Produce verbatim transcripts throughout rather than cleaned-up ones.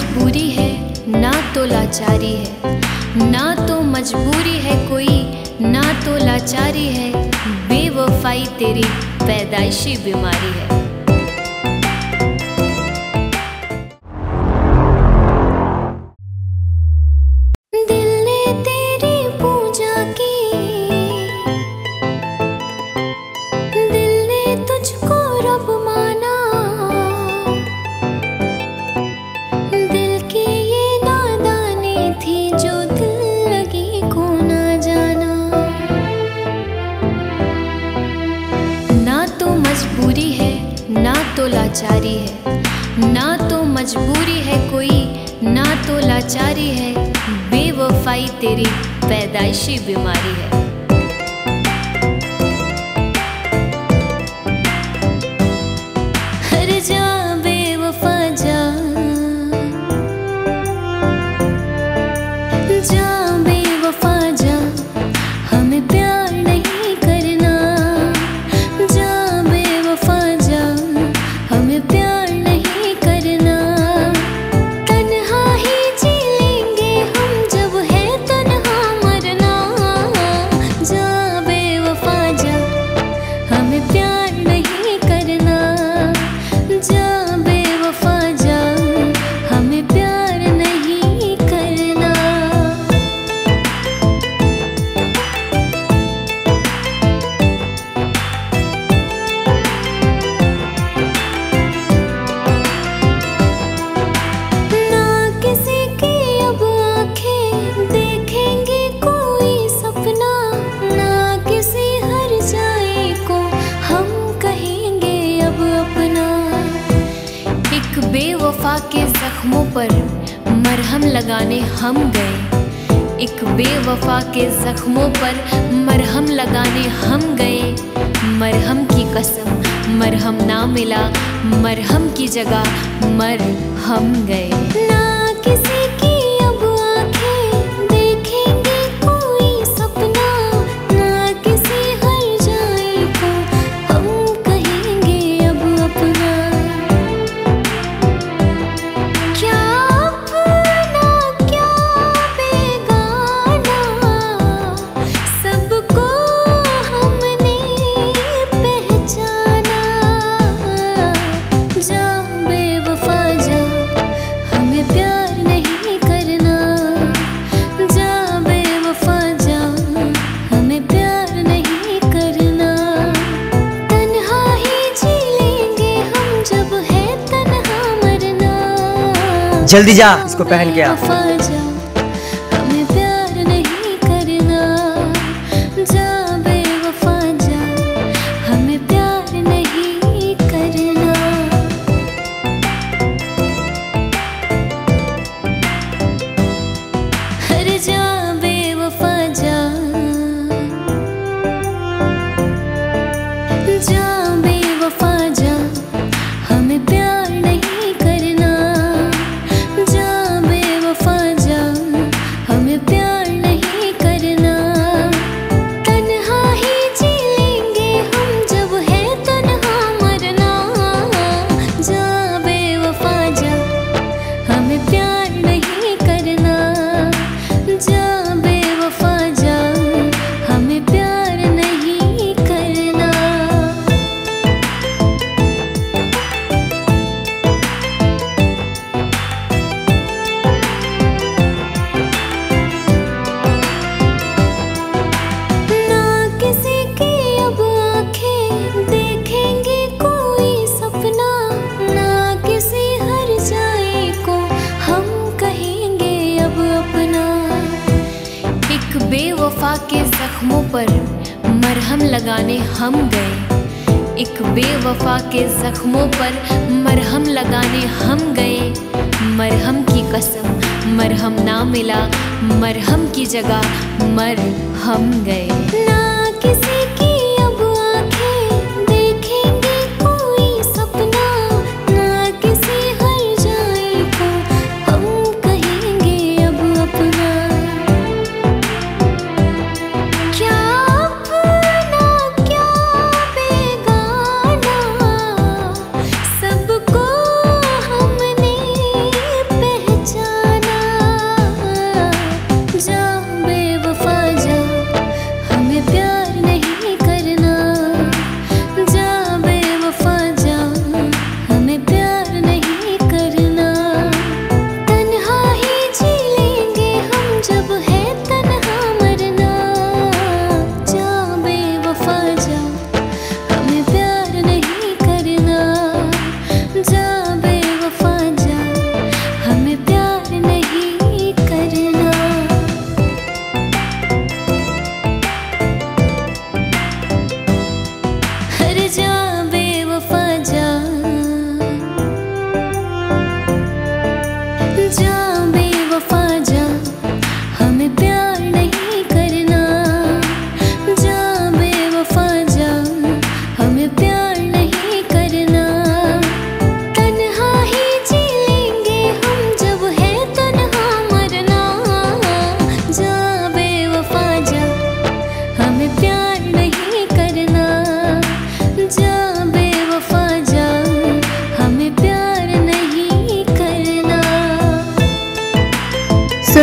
मजबूरी है ना तो लाचारी है, ना तो मजबूरी है कोई ना तो लाचारी है, बेवफाई तेरी पैदाइशी बीमारी है। मजबूरी है ना तो लाचारी है, ना तो मजबूरी है कोई ना तो लाचारी है, बेवफाई तेरी पैदाइशी बीमारी है। हर जा बेवफा जा, जा बेवफा जा, हमें प्यार नहीं करना, जा बेवफा के जख्मों पर मरहम लगाने हम गए, एक बेवफा के जख्मों पर मरहम लगाने हम गए, मरहम की कसम मरहम ना मिला, मरहम की जगह मर हम गए। ना किसी की अब आंखें देखेंगे कोई सपना, ना किसी हर जाए को हम कहेंगे अब अपना, जल्दी जा इसको पहन के आ। बेवफा के जख्मों पर मरहम लगाने हम गए, एक बेवफा के जख्मों पर मरहम लगाने हम गए, मरहम की कसम मरहम ना मिला, मरहम की जगह मर हम गए। ना किसी की अब आंखें देखेंगे कोई सपना, ना किसी हर जाए को हम कहेंगे अब अपना, सब को हमने पहचाना।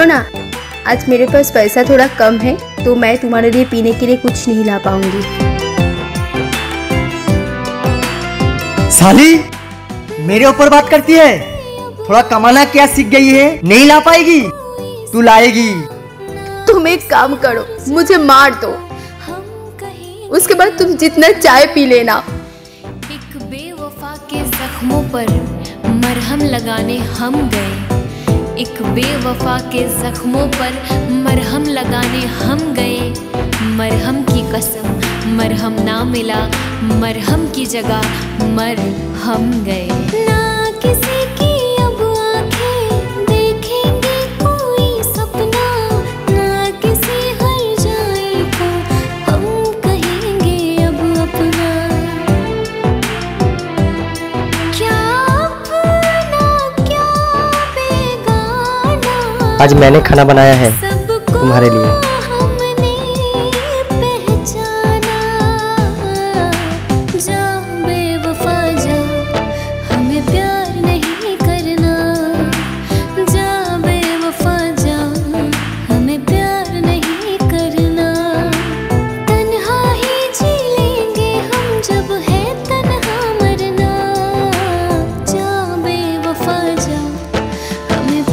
सुनो ना, आज मेरे पास पैसा थोड़ा कम है तो मैं तुम्हारे लिए पीने के लिए कुछ नहीं ला पाऊंगी। साली मेरे ऊपर बात करती है, थोड़ा कमाना क्या सीख गई है, नहीं ला पाएगी, तू लाएगी। तुम एक काम करो, मुझे मार दो, उसके बाद तुम जितना चाय पी लेना। एक बेवफा के जख्मों पर मरहम लगाने हम गए, एक बेवफा के जख्मों पर मरहम लगाने हम गए। मरहम की कसम मरहम ना मिला, मरहम की जगह मर हम गए। ना किसी की आज मैंने खाना बनाया है तुम्हारे लिए। हमें प्यार नहीं करना, जा बेवफा जा, हमें प्यार नहीं करना। तन्हा ही जी लेंगे हम, जब है तन्हा मरना। जा बेवफा जा, हमें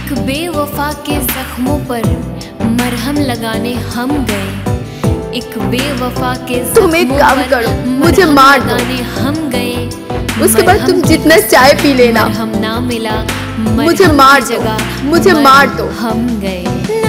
प्यार नहीं के जख्मों पर मरहम लगाने हम गए। एक बेवफा के तुम एक काम करो, मुझे मार दो, हम गए। उसके बाद तुम जितना चाय पी लेना। हम ना मिला, मुझे मार दो, मुझे मार दो, हम गए।